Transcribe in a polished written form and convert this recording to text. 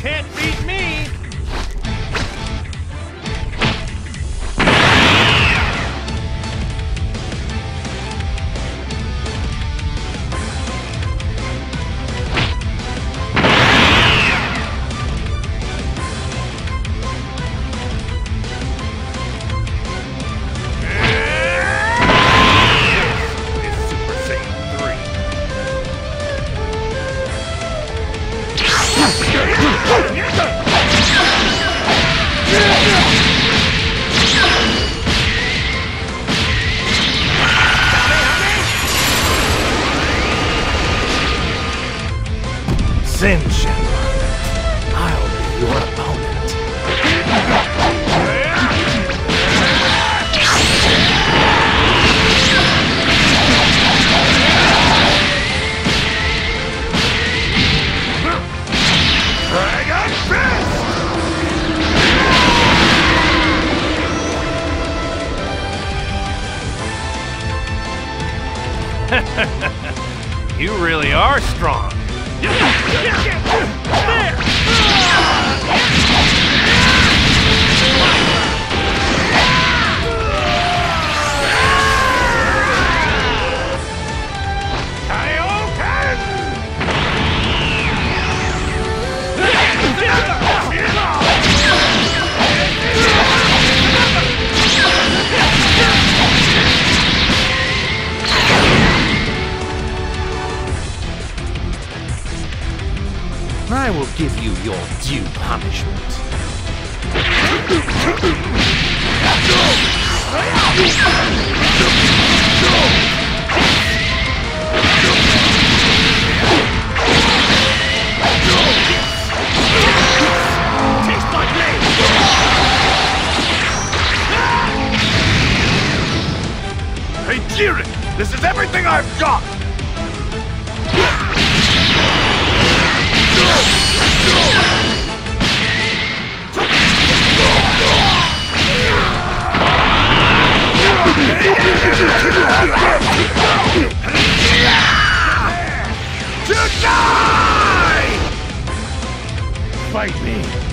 can't beat me! Sin, Shenron. I'll be your opponent. Dragon Fist! You really are strong. I will give you your due punishment. Taste my blade! Hey, Jiren! This is everything I've got! Fight me!